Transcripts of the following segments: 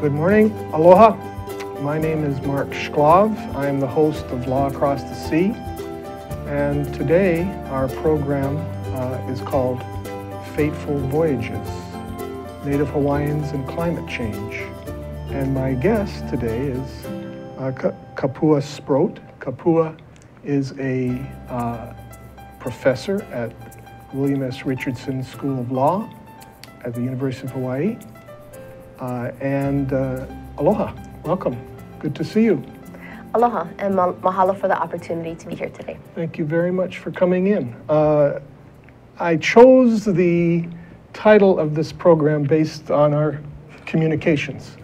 Good morning, aloha. My name is Mark Shklov. I am the host of Law Across the Sea. And today our program is called Fateful Voyages, Native Hawaiians and Climate Change. And my guest today is Kapua Sproat. Kapua is a professor at William S. Richardson School of Law at the University of Hawaii. Aloha, welcome. Good to see you. Aloha, and mahalo for the opportunity to be here today. Thank you very much for coming in. I chose the title of this program based on our communications.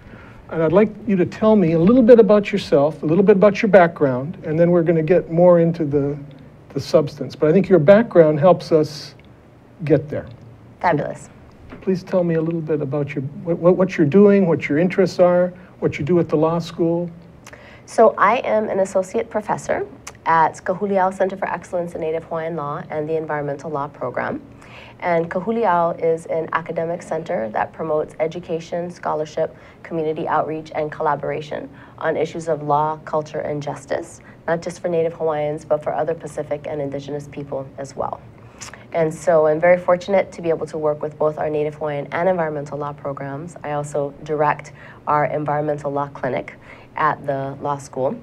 And I'd like you to tell me a little bit about yourself, a little bit about your background, and then we're going to get more into the substance. But I think your background helps us get there. Fabulous. So please tell me a little bit about your what you're doing, what your interests are, what you do at the law school. So I am an associate professor at Ka Huli Ao Center for Excellence in Native Hawaiian Law and the Environmental Law Program. And Ka Huli Ao is an academic center that promotes education, scholarship, community outreach, and collaboration on issues of law, culture, and justice, not just for Native Hawaiians, but for other Pacific and Indigenous people as well. And so I'm very fortunate to be able to work with both our Native Hawaiian and environmental law programs. I also direct our environmental law clinic at the law school.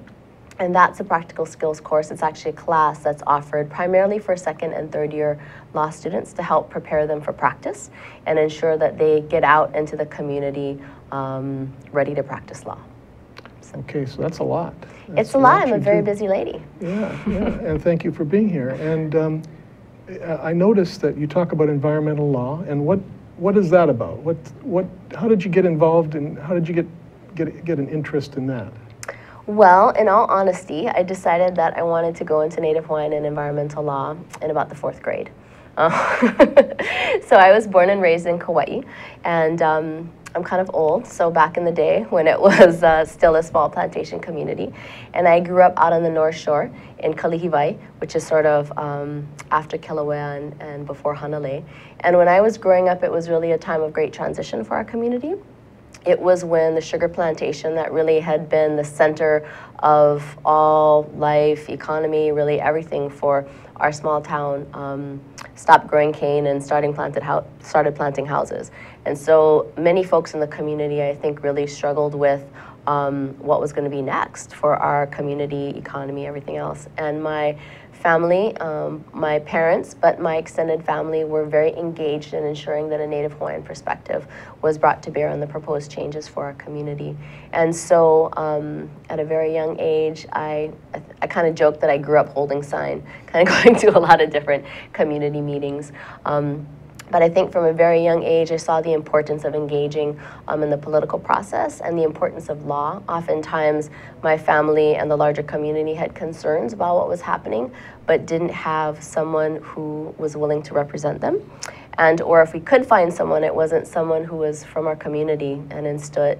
And that's a practical skills course. It's actually a class that's offered primarily for second and third year law students to help prepare them for practice and ensure that they get out into the community ready to practice law. So. Okay, so that's a lot. It's a lot. I'm a very busy lady. Yeah, yeah. And thank you for being here. And I noticed that you talk about environmental law, and what is that about? How did you get involved, and how did you get an interest in that? Well, in all honesty, I decided that I wanted to go into Native Hawaiian and environmental law in about the fourth grade. So I was born and raised in Kauai, and I'm kind of old, so back in the day when it was still a small plantation community. And I grew up out on the North Shore in Kalihiwai, which is sort of after Kilauea and before Hanalei. And when I was growing up, it was really a time of great transition for our community. It was when the sugar plantation that really had been the center of all life, economy, really everything for our small town, stopped growing cane and started planting houses. And so many folks in the community, I think, really struggled with what was going to be next for our community, economy, everything else. And my family, my parents, but my extended family were very engaged in ensuring that a Native Hawaiian perspective was brought to bear on the proposed changes for our community. And so at a very young age, I kind of joked that I grew up holding sign, kind of going to a lot of different community meetings. But I think from a very young age, I saw the importance of engaging in the political process and the importance of law. Oftentimes, my family and the larger community had concerns about what was happening, but didn't have someone who was willing to represent them. And or if we could find someone, it wasn't someone who was from our community and understood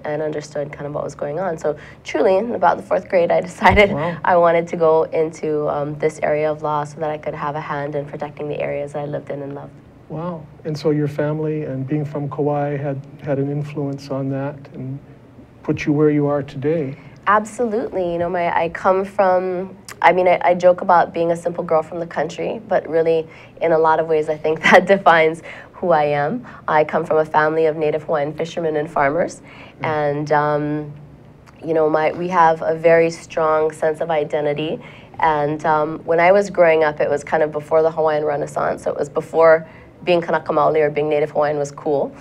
kind of what was going on. So truly, in about the fourth grade, I decided I wanted to go into this area of law so that I could have a hand in protecting the areas I lived in and loved. Wow. And so your family and being from Kauai had an influence on that and put you where you are today. Absolutely. You know, I come from, I joke about being a simple girl from the country, but really in a lot of ways I think that defines who I am. I come from a family of Native Hawaiian fishermen and farmers. Yeah. And, you know, we have a very strong sense of identity. And when I was growing up, it was kind of before the Hawaiian Renaissance, so it was before being kanaka maoli or being Native Hawaiian was cool.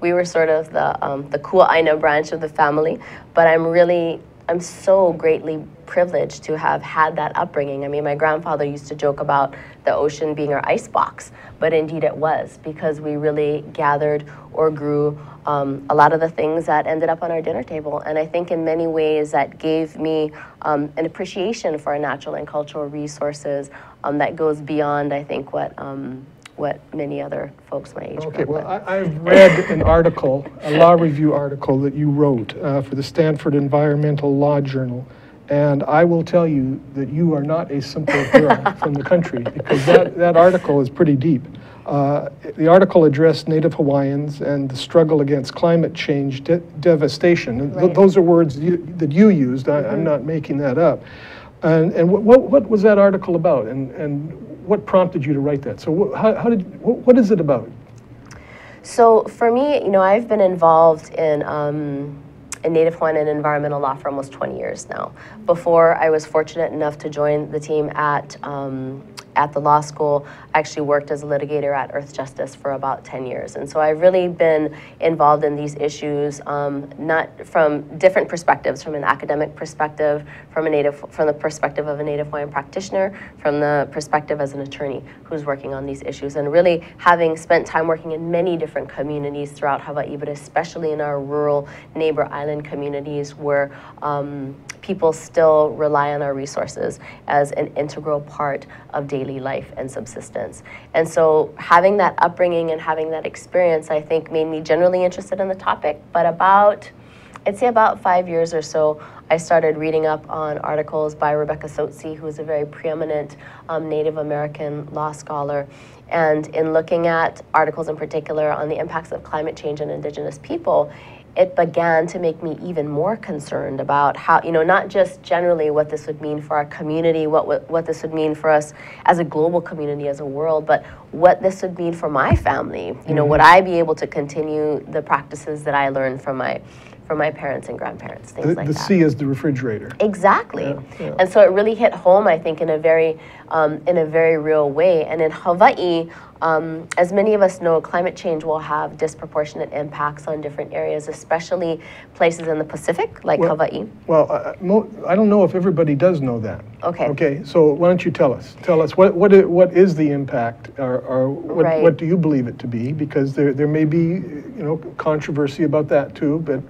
We were sort of the Kuleana branch of the family, but I'm so greatly privileged to have had that upbringing. I mean, my grandfather used to joke about the ocean being our icebox, but indeed it was, because we really gathered or grew a lot of the things that ended up on our dinner table. And I think in many ways that gave me an appreciation for our natural and cultural resources that goes beyond, I think, what many other folks my age grew up with. Okay, well, I've read an article, a law review article that you wrote for the Stanford Environmental Law Journal, and I will tell you that you are not a simple girl from the country, because that article is pretty deep. The article addressed Native Hawaiians and the struggle against climate change devastation. Right. Those are words that you used. I'm not making that up. And what was that article about? And what prompted you to write that? So what is it about? So for me, you know, I've been involved in Native Hawaiian and environmental law for almost 20 years now. Before I was fortunate enough to join the team at the law school, I actually worked as a litigator at Earth Justice for about 10 years. And so I've really been involved in these issues, not from different perspectives, from an academic perspective, from the perspective of a Native Hawaiian practitioner, from the perspective as an attorney who's working on these issues. And really having spent time working in many different communities throughout Hawaii, but especially in our rural neighbor island communities where people still rely on our resources as an integral part of daily life and subsistence. And so having that upbringing and having that experience, I think, made me generally interested in the topic. But I'd say about 5 years or so, I started reading up on articles by Rebecca Sotzi, who is a very preeminent Native American law scholar. And in looking at articles in particular on the impacts of climate change on indigenous people, it began to make me even more concerned about how, you know, not just generally what this would mean for our community, what this would mean for us as a global community, as a world, but what this would mean for my family. You know, would I be able to continue the practices that I learned from my parents and grandparents, things like that. The sea is the refrigerator. Exactly. Yeah, yeah. And so it really hit home, I think, in a very real way. And in Hawaii, as many of us know, climate change will have disproportionate impacts on different areas, especially places in the Pacific, like Hawaii. Well, I don't know if everybody does know that. Okay. Okay, so why don't you tell us? Tell us what is the impact, or what do you believe it to be? Because there may be, you know, controversy about that too, but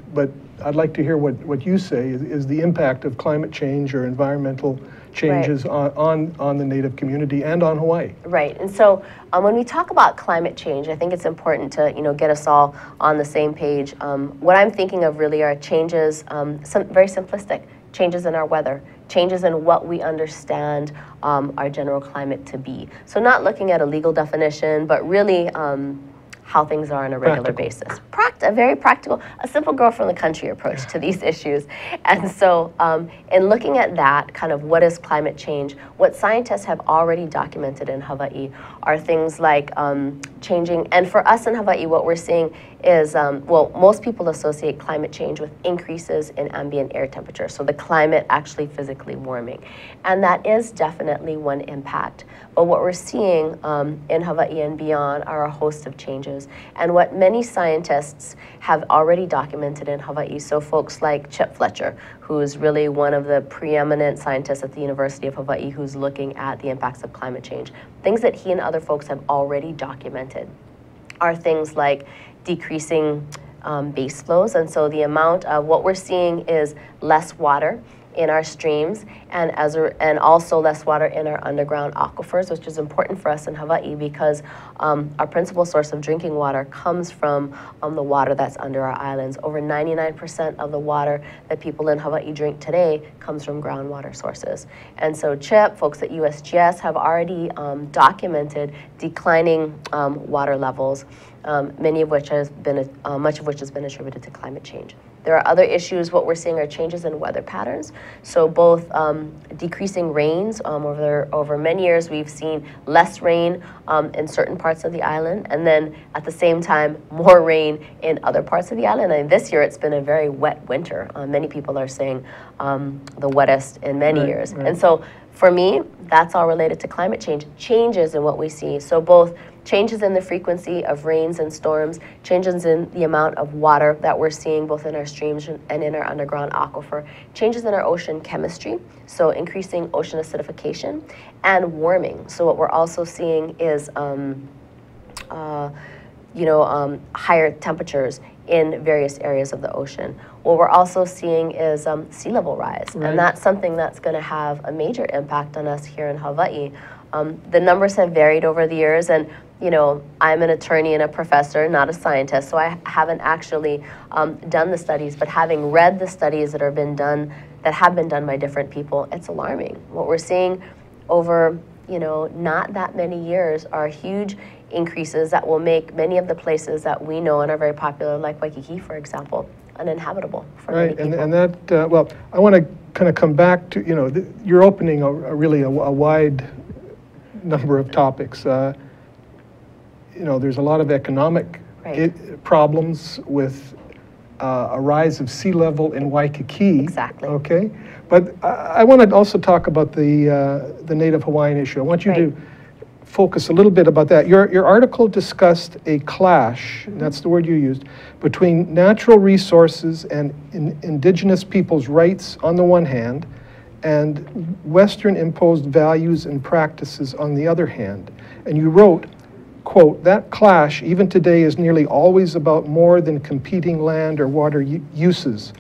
I'd like to hear what you say is the impact of climate change or environmental changes on the Native community and on Hawaii. Right, and so when we talk about climate change, I think it's important to, you know, get us all on the same page. What I'm thinking of really are changes, some very simplistic, changes in our weather, changes in what we understand our general climate to be. So not looking at a legal definition, but really how things are on a regular basis. Very practical, a simple girl from the country approach to these issues. And so in looking at that, kind of what is climate change, what scientists have already documented in Hawaii are things like changing, and for us in Hawaii, what we're seeing is, well, most people associate climate change with increases in ambient air temperature, so the climate actually physically warming. And that is definitely one impact. But what we're seeing in Hawaii and beyond are a host of changes. And what many scientists have already documented in Hawaii, so folks like Chip Fletcher, who is really one of the preeminent scientists at the University of Hawaii who's looking at the impacts of climate change, things that he and other folks have already documented are things like decreasing base flows. And so the amount of what we're seeing is less water in our streams and also less water in our underground aquifers, which is important for us in Hawaii because our principal source of drinking water comes from the water that's under our islands. Over 99% of the water that people in Hawaii drink today comes from groundwater sources. And so CHIP, folks at USGS have already documented declining water levels, much of which has been attributed to climate change. There are other issues. What we're seeing are changes in weather patterns. So both decreasing rains, over many years we've seen less rain in certain parts of the island, and then at the same time more rain in other parts of the island. And this year it's been a very wet winter. Many people are saying the wettest in many years. Right. And so for me, that's all related to climate change, changes in what we see. So both changes in the frequency of rains and storms, changes in the amount of water that we're seeing both in our streams and in our underground aquifer, changes in our ocean chemistry, so increasing ocean acidification, and warming. So what we're also seeing is higher temperatures in various areas of the ocean. What we're also seeing is sea level rise, and that's something that's going to have a major impact on us here in Hawaii. The numbers have varied over the years, and you know, I'm an attorney and a professor, not a scientist, so I haven't actually done the studies, but having read the studies that have been done by different people, it's alarming. What we're seeing over, you know, not that many years are huge increases that will make many of the places that we know and are very popular, like Waikiki, for example, uninhabitable for many people. Right, and that, well, I want to kind of come back to, you know, you're opening a really wide number of topics. You know, there's a lot of economic problems with a rise of sea level in Waikiki. Exactly. Okay, but I want to also talk about the Native Hawaiian issue. I want you to focus a little bit about that. Your article discussed a clash, that's the word you used, between natural resources and indigenous peoples' rights on the one hand, and Western imposed values and practices on the other hand. And you wrote, quote, "That clash even today is nearly always about more than competing land or water uses.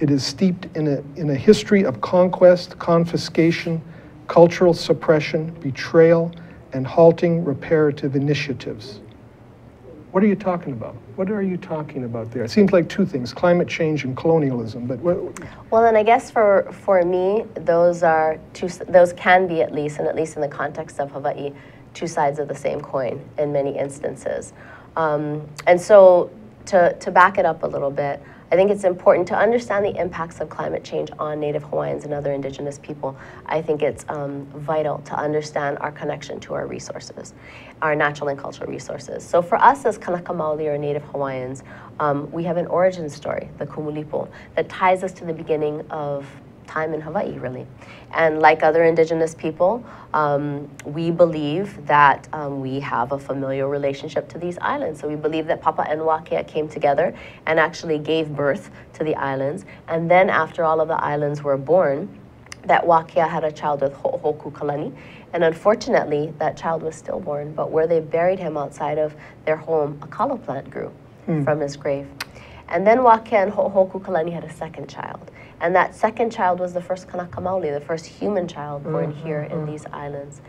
It is steeped in a history of conquest, confiscation, cultural suppression, betrayal, and halting reparative initiatives." What are you talking about? What are you talking about there? It seems like two things, climate change and colonialism, but what? Well, and I guess for me, those are two, those can be, at least, and at least in the context of Hawaii, two sides of the same coin in many instances. And so to back it up a little bit, I think it's important to understand the impacts of climate change on Native Hawaiians and other indigenous people. I think it's vital to understand our connection to our resources, our natural and cultural resources. So for us as kanaka maoli, or Native Hawaiians, we have an origin story, the Kumulipo, that ties us to the beginning of time in Hawaii, really. And like other indigenous people, we believe that we have a familial relationship to these islands. So we believe that Papa and Waakea came together and actually gave birth to the islands. And then after all of the islands were born, that Waakea had a child with Ho'ohoku Kalani. And unfortunately, that child was stillborn. But where they buried him outside of their home, a kalo plant grew from his grave. And then Waakea and Ho'ohoku Kalani had a second child. And that second child was the first kanaka maoli, the first human child born here in these islands.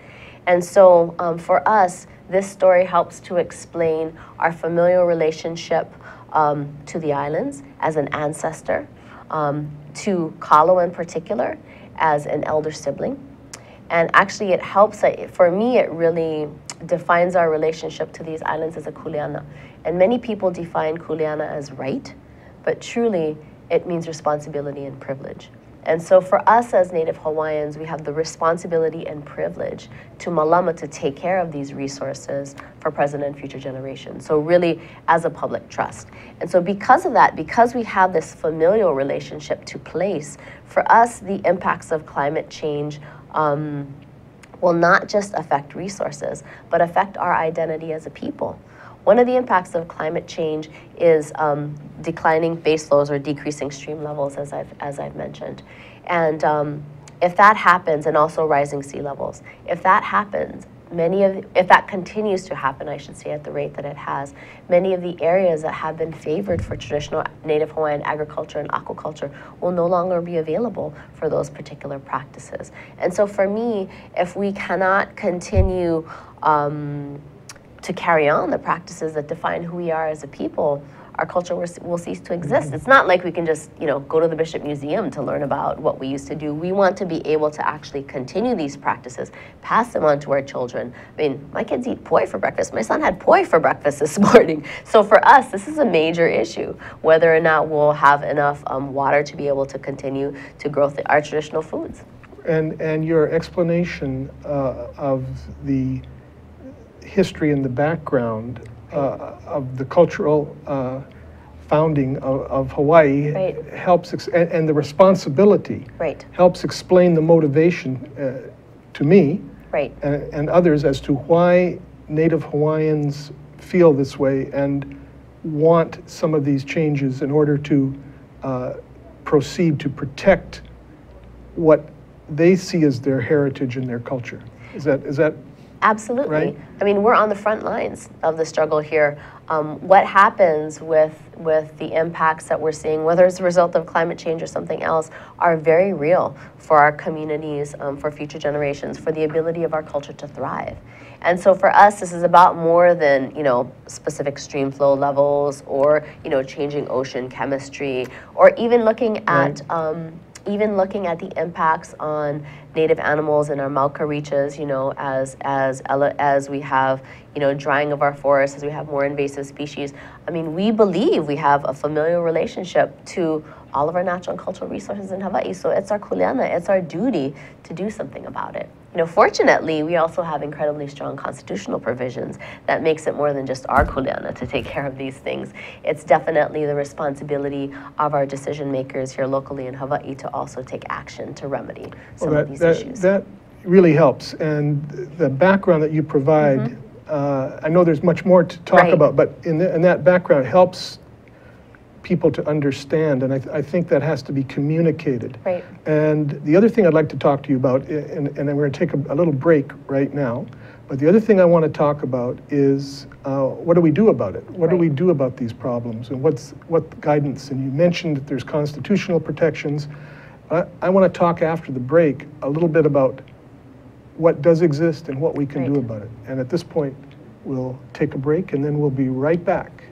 And so for us, this story helps to explain our familial relationship to the islands as an ancestor, to kalo in particular, as an elder sibling. And actually it helps, for me it really defines our relationship to these islands as a kuleana. And many people define kuleana as right, but truly, it means responsibility and privilege. And so for us as Native Hawaiians, we have the responsibility and privilege to malama, to take care of these resources for present and future generations. So really as a public trust. And so because of that, because we have this familial relationship to place, for us the impacts of climate change will not just affect resources, but affect our identity as a people. One of the impacts of climate change is declining base loads, or decreasing stream levels, as I've mentioned. And if that happens, and also rising sea levels, if that happens, if that continues to happen, I should say, at the rate that it has, many of the areas that have been favored for traditional Native Hawaiian agriculture and aquaculture will no longer be available for those particular practices. And so for me, if we cannot continue to carry on the practices that define who we are as a people, our culture will cease to exist. It's not like we can just, you know, go to the Bishop Museum to learn about what we used to do. We want to be able to actually continue these practices, pass them on to our children. I mean, my kids eat poi for breakfast. My son had poi for breakfast this morning. So for us, this is a major issue, whether or not we'll have enough water to be able to continue to grow our traditional foods. And your explanation of the history and the background of the cultural founding of Hawaii helps, and the responsibility helps explain the motivation to me and others as to why Native Hawaiians feel this way and want some of these changes in order to proceed to protect what they see as their heritage and their culture. Is that? Absolutely. Right. I mean, we're on the front lines of the struggle here. What happens with the impacts that we're seeing, whether it's a result of climate change or something else, are very real for our communities, for future generations, for the ability of our culture to thrive. And so for us, this is about more than, you know, specific stream flow levels, or, you know, changing ocean chemistry, or even looking at even looking at the impacts on native animals in our Mauka reaches, as we have, drying of our forests, as we have more invasive species. I mean, we believe we have a familial relationship to all of our natural and cultural resources in Hawaii. So it's our kuleana, it's our duty to do something about it. Fortunately, we also have incredibly strong constitutional provisions that makes it more than just our kuleana to take care of these things. It's definitely the responsibility of our decision makers here locally in Hawaii to also take action to remedy some of these issues. That really helps. And the background that you provide, I know there's much more to talk about, but in that background helps people to understand, and I think that has to be communicated. Right. And the other thing I'd like to talk to you about, and then we're going to take a little break right now, but the other thing I want to talk about is what do we do about it? What do we do about these problems, and what guidance? And you mentioned that there's constitutional protections. I want to talk after the break a little bit about what does exist and what we can do about it. And at this point, we'll take a break, and then we'll be right back.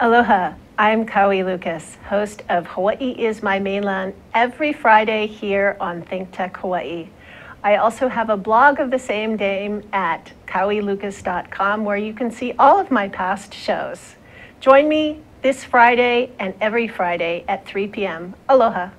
Aloha, I'm Kaui Lucas, host of Hawaii is My Mainland every Friday here on ThinkTech Hawaii. I also have a blog of the same name at kauilucas.com where you can see all of my past shows. Join me this Friday and every Friday at 3 p.m. Aloha.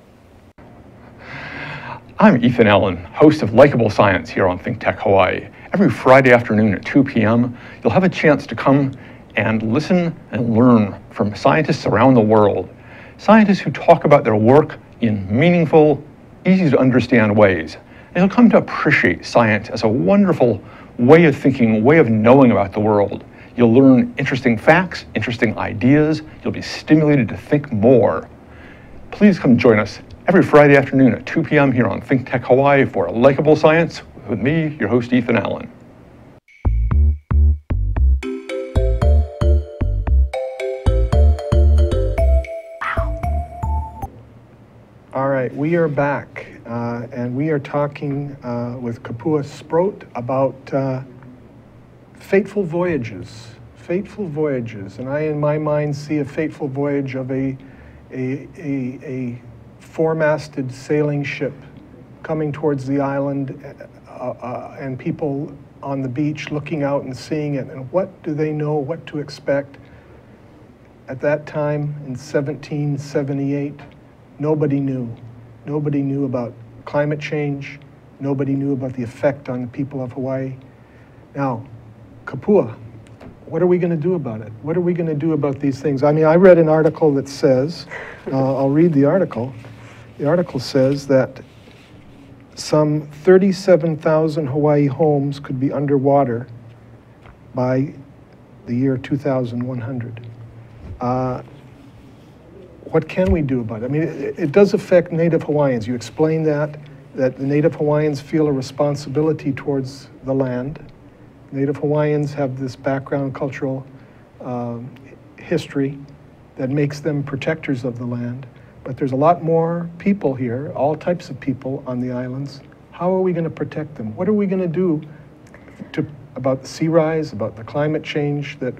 I'm Ethan Allen, host of Likeable Science here on ThinkTech Hawaii. Every Friday afternoon at 2 p.m., you'll have a chance to come and listen and learn from scientists around the world. Scientists who talk about their work in meaningful, easy to understand ways. And you'll come to appreciate science as a wonderful way of thinking, way of knowing about the world. You'll learn interesting facts, interesting ideas. You'll be stimulated to think more. Please come join us every Friday afternoon at 2 p.m. here on ThinkTech Hawaii for Likeable Science with me, your host, Ethan Allen. All right, we are back, and we are talking with Kapua Sproat about fateful voyages. Fateful voyages, and I, in my mind, see a fateful voyage of a four-masted sailing ship coming towards the island, and people on the beach looking out and seeing it. And what do they know? What to expect? At that time, in 1778. Nobody knew. Nobody knew about climate change. Nobody knew about the effect on the people of Hawaii. Now, Kapua, what are we going to do about it? What are we going to do about these things? I mean, I read an article that says, I'll read the article. The article says that some 37,000 Hawaii homes could be underwater by the year 2100. What can we do about it? I mean, it does affect Native Hawaiians. You explain that the Native Hawaiians feel a responsibility towards the land. Native Hawaiians have this background cultural history that makes them protectors of the land. But there's a lot more people here, all types of people on the islands. How are we going to protect them? What are we going to do about the sea rise, about the climate change that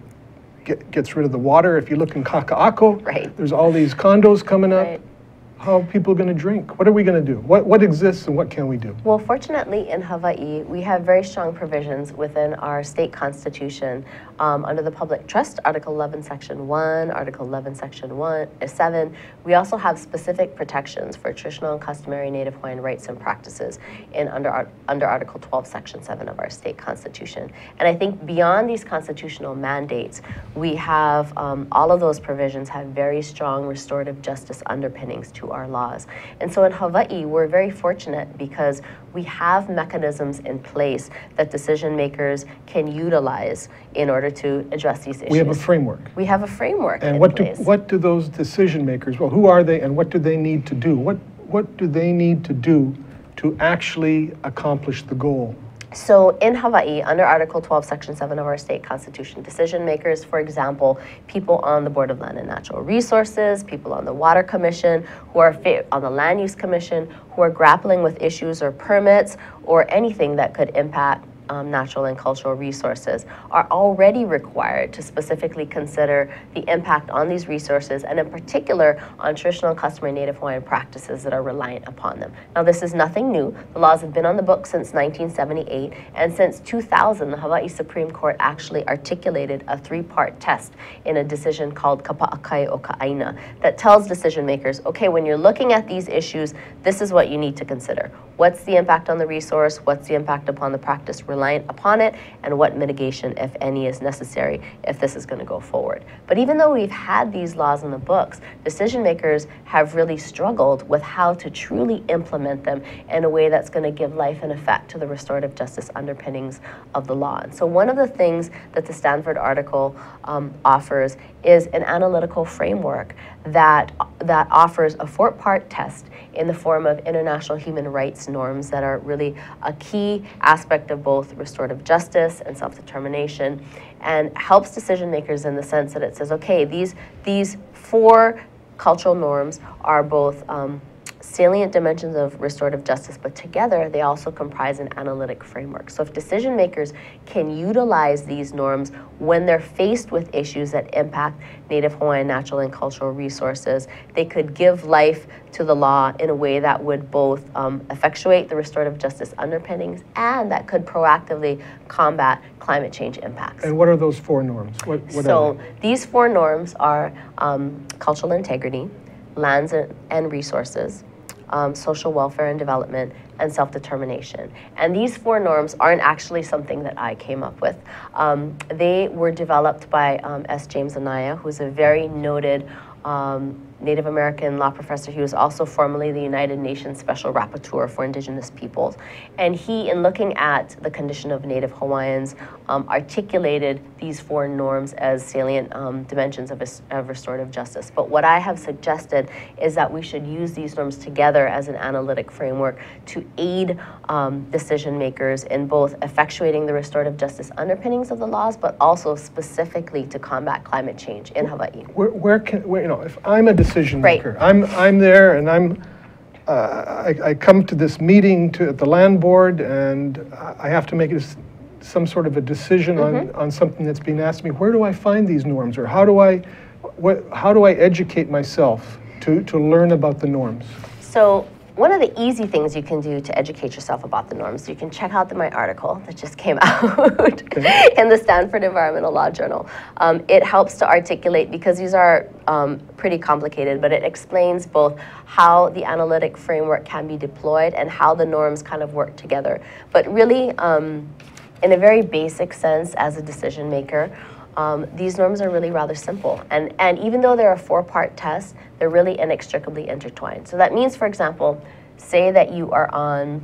gets rid of the water? If you look in Kaka'ako, there's all these condos coming up. How are people going to drink? What are we going to do? What exists and what can we do? Well, fortunately in Hawaii, we have very strong provisions within our state constitution under the Public Trust, Article 11, Section 1, Article 11, Section 7. We also have specific protections for traditional and customary Native Hawaiian rights and practices under Article 12, Section 7 of our state constitution. And I think beyond these constitutional mandates, we have all of those provisions have very strong restorative justice underpinnings to our laws. And so in Hawaii, we're very fortunate because we have mechanisms in place that decision makers can utilize in order to address these issues. We have a framework. We have a framework in place. And what do those decision makers, well, who are they and what do they need to do? What do they need to do to actually accomplish the goal? So in Hawaii, under Article 12, Section 7 of our state constitution, decision makers, for example, people on the Board of Land and Natural Resources, people on the Water Commission, who are on the Land Use Commission, who are grappling with issues or permits or anything that could impact natural and cultural resources, are already required to specifically consider the impact on these resources, and in particular on traditional, customary, Native Hawaiian practices that are reliant upon them. Now, this is nothing new. The laws have been on the books since 1978, and since 2000, the Hawaii Supreme Court actually articulated a three-part test in a decision called Kapa'akai o Ka'aina that tells decision makers, okay, when you're looking at these issues, this is what you need to consider. What's the impact on the resource? What's the impact upon the practice reliant upon it, and what mitigation, if any, is necessary if this is going to go forward. But even though we've had these laws in the books, decision makers have really struggled with how to truly implement them in a way that's going to give life and effect to the restorative justice underpinnings of the law. And so one of the things that the Stanford article offers is an analytical framework that offers a four-part test in the form of international human rights norms that are really a key aspect of both restorative justice and self-determination, and helps decision makers in the sense that it says, okay, these four cultural norms are both salient dimensions of restorative justice, but together they also comprise an analytic framework. So if decision makers can utilize these norms when they're faced with issues that impact Native Hawaiian natural and cultural resources, they could give life to the law in a way that would both effectuate the restorative justice underpinnings, and that could proactively combat climate change impacts. And what are those four norms? What are they? These four norms are cultural integrity, lands and resources, social welfare and development, and self-determination. And these four norms aren't actually something that I came up with. They were developed by S. James Anaya, who's a very noted Native American law professor. He was also formerly the United Nations Special Rapporteur for Indigenous Peoples. And he, in looking at the condition of Native Hawaiians, articulated these four norms as salient dimensions of restorative justice. But what I have suggested is that we should use these norms together as an analytic framework to aid decision makers in both effectuating the restorative justice underpinnings of the laws, but also specifically to combat climate change in Hawaii. Where you know, if I'm a decision maker. Right. I'm there, and I come to this meeting at the land board, and I have to make some sort of a decision on something that's being asked me. Where do I find these norms, or how do I educate myself to learn about the norms? So one of the easy things you can do to educate yourself about the norms, you can check out my article that just came out in the Stanford Environmental Law Journal. It helps to articulate, because these are pretty complicated, but it explains both how the analytic framework can be deployed and how the norms kind of work together. But really, in a very basic sense, as a decision maker, these norms are really rather simple. And even though they're a four-part test, they're really inextricably intertwined. So that means, for example, say that you are on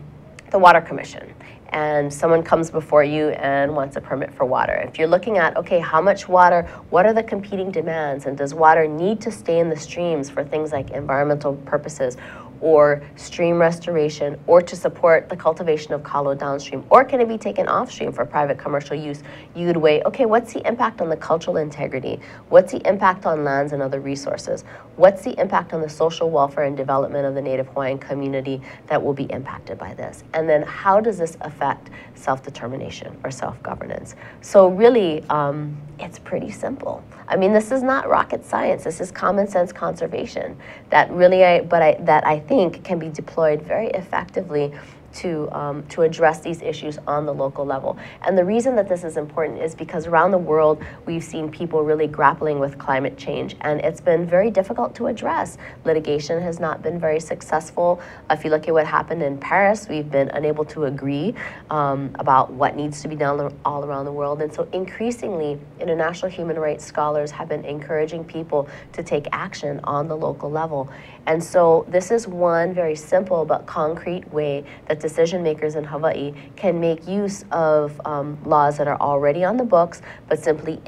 the Water Commission, and someone comes before you and wants a permit for water. If you're looking at, okay, how much water, what are the competing demands, and does water need to stay in the streams for things like environmental purposes, or stream restoration, or to support the cultivation of kalo downstream, or can it be taken offstream for private commercial use? You would weigh, okay, what's the impact on the cultural integrity? What's the impact on lands and other resources? What's the impact on the social welfare and development of the Native Hawaiian community that will be impacted by this? And then how does this affect self-determination or self-governance? So really, it's pretty simple. I mean, this is not rocket science. This is common sense conservation that really, I think can be deployed very effectively to address these issues on the local level. And the reason that this is important is because around the world, we've seen people really grappling with climate change, and it's been very difficult to address. Litigation has not been very successful. If you look at what happened in Paris, we've been unable to agree about what needs to be done all around the world. And so increasingly, international human rights scholars have been encouraging people to take action on the local level. And so this is one very simple but concrete way that decision makers in Hawaii can make use of laws that are already on the books, but simply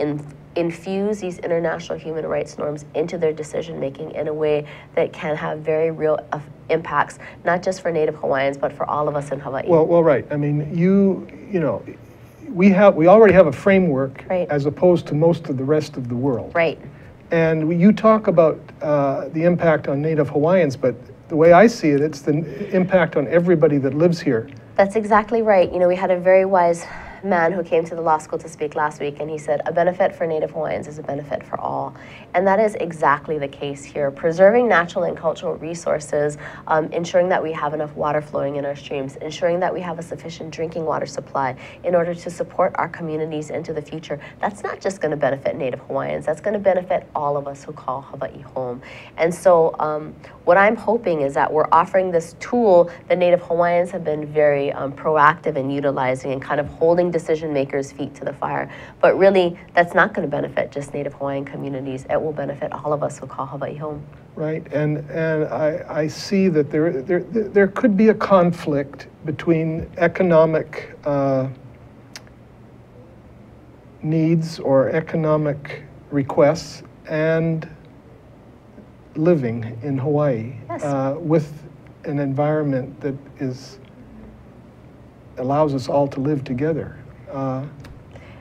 infuse these international human rights norms into their decision making in a way that can have very real impacts, not just for Native Hawaiians, but for all of us in Hawaii. Well, right. I mean, you know, we already have a framework, right, as opposed to most of the rest of the world. Right. And you talk about the impact on Native Hawaiians, but the way I see it, it's the impact on everybody that lives here. That's exactly right. You know, we had a very wise man who came to the law school to speak last week, and he said, a benefit for Native Hawaiians is a benefit for all. And that is exactly the case here. Preserving natural and cultural resources, ensuring that we have enough water flowing in our streams, ensuring that we have a sufficient drinking water supply in order to support our communities into the future. That's not just going to benefit Native Hawaiians, that's going to benefit all of us who call Hawaii home. And so what I'm hoping is that we're offering this tool that Native Hawaiians have been very proactive in utilizing and kind of holding decision makers' feet to the fire. But really, that's not going to benefit just Native Hawaiian communities. It will benefit all of us who call Hawaii home. Right, and I see that there could be a conflict between economic needs or economic requests and living in Hawaii, yes, with an environment that allows us all to live together.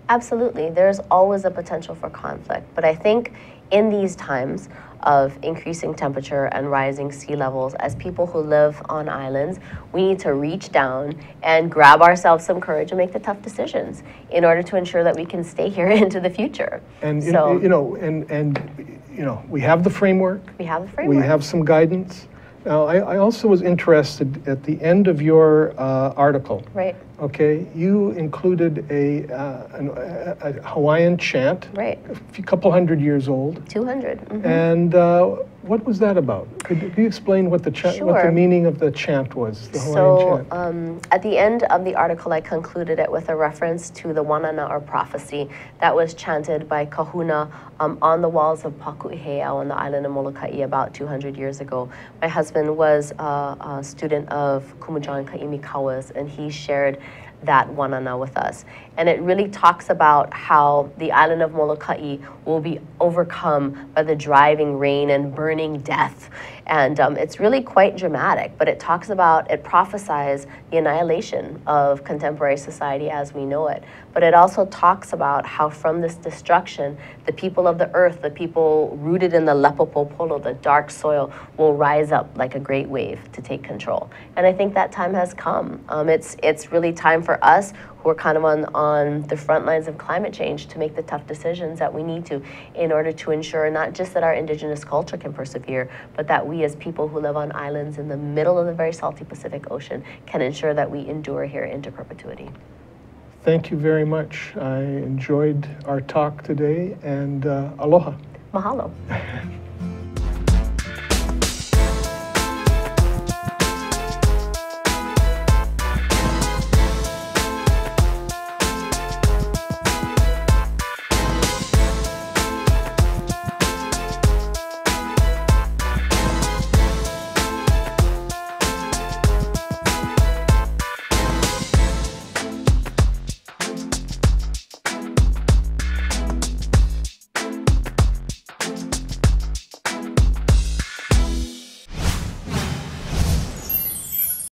Absolutely, there's always a potential for conflict, but I think in these times of increasing temperature and rising sea levels, as people who live on islands, we need to reach down and grab ourselves some courage and make the tough decisions in order to ensure that we can stay here into the future. And so, you know, we have the framework. We have the framework. We have some guidance. Now, I also was interested at the end of your article. Right. Okay, you included a Hawaiian chant. Right. A couple hundred years old. 200. Mm-hmm. And what was that about? Could you explain what the chant, what the meaning of the chant was? The Hawaiian chant. So, at the end of the article, I concluded it with a reference to the wānana, or prophecy, that was chanted by kahuna on the walls of Paku'ihea'au on the island of Molokai about 200 years ago. My husband was a student of Kumujan Ka'imikawa's, and he shared that wānana with us. And it really talks about how the island of Molokai will be overcome by the driving rain and burning death. And it's really quite dramatic, but it talks about, it prophesies the annihilation of contemporary society as we know it. But it also talks about how from this destruction, the people of the earth, the people rooted in the lepopo polo, the dark soil, will rise up like a great wave to take control. And I think that time has come. It's really time for us who are kind of on the front lines of climate change to make the tough decisions that we need to in order to ensure not just that our indigenous culture can persevere, but that we as people who live on islands in the middle of the very salty Pacific Ocean can ensure that we endure here into perpetuity. Thank you very much. I enjoyed our talk today, and aloha. Mahalo.